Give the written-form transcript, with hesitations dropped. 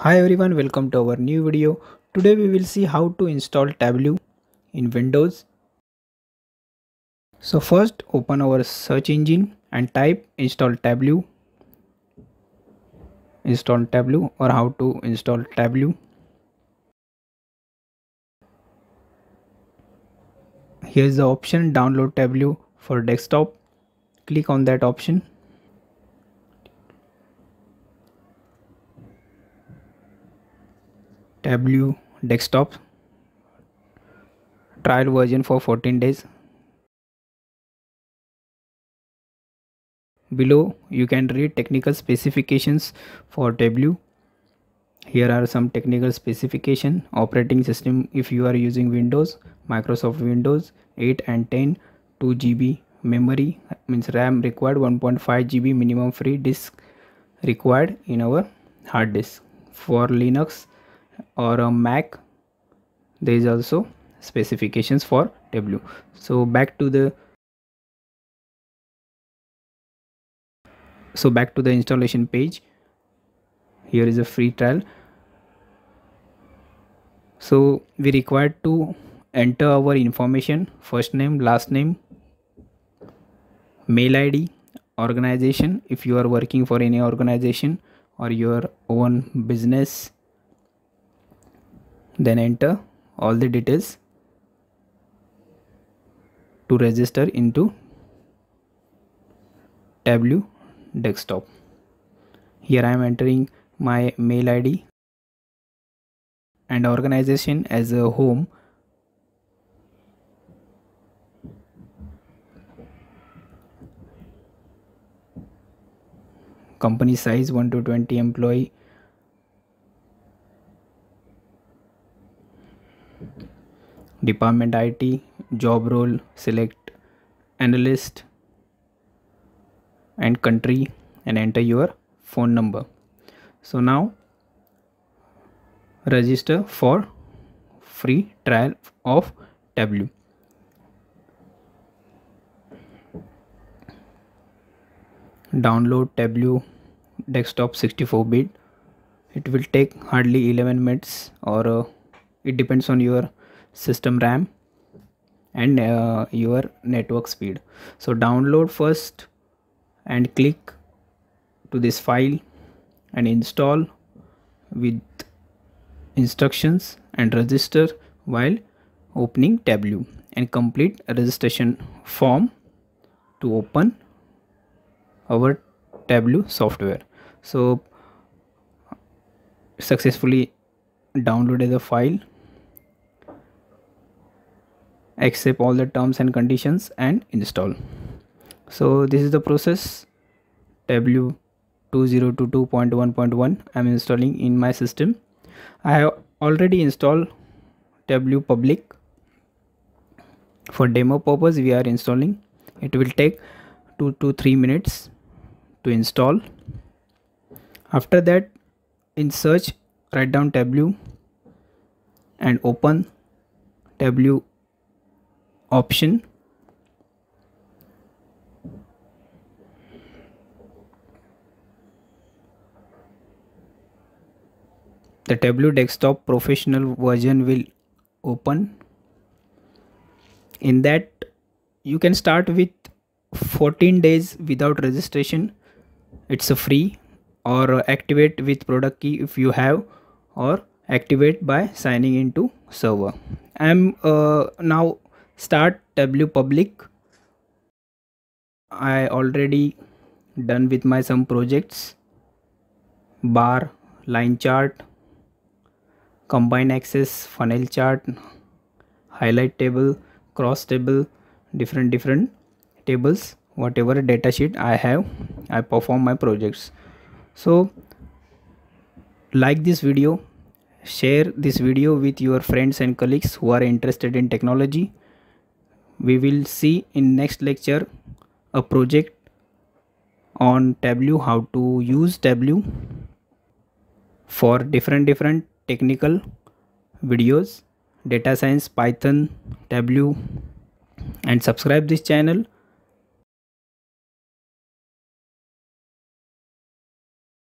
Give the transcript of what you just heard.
Hi everyone, welcome to our new video. Today we will see how to install Tableau in Windows. So first open our search engine and type install Tableau or how to install Tableau. Here is the option download Tableau for desktop. Click on that option. Tableau Desktop trial version for 14 days. Below you can read technical specifications for Tableau. Here are some technical specifications. Operating system, if you are using Windows, Microsoft Windows 8 and 10, 2 GB memory means RAM required, 1.5 GB minimum free disk required in our hard disk. For Linux or a Mac, there is also specifications for Tableau. So back to the installation page. Here is a free trial. So we required to enter our information: first name, last name, mail ID, organization if you are working for any organization or your own business. Then enter all the details to register into Tableau Desktop. Here I am entering my mail ID and organization as a home. Company size 1 to 20 employee. Department IT, job role, select analyst and country, and enter your phone number. So now register for free trial of Tableau. Download Tableau Desktop 64-bit. It will take hardly 11 minutes or it depends on your system RAM and your network speed. So download first and click to this file and install with instructions and register while opening Tableau and complete a registration form to open our Tableau software. So successfully downloaded the file. Accept all the terms and conditions and install. So this is the process. Tableau 2022.1.1 I am installing in my system. I have already installed Tableau public. For demo purpose we are installing. It will take 2 to 3 minutes to install. After that, in search write down Tableau and open Tableau option. The Tableau Desktop professional version will open. In that you can start with 14 days without registration. It's a free, or activate with product key if you have, or activate by signing into server. I'm now start Tableau public. I already done with my some projects: bar, line chart, combine axis, funnel chart, highlight table, cross table, different tables, whatever data sheet I have, I perform my projects. So like this video, share this video with your friends and colleagues who are interested in technology. We will see in next lecture a project on Tableau, how to use Tableau for different technical videos, data science, Python, Tableau, and subscribe this channel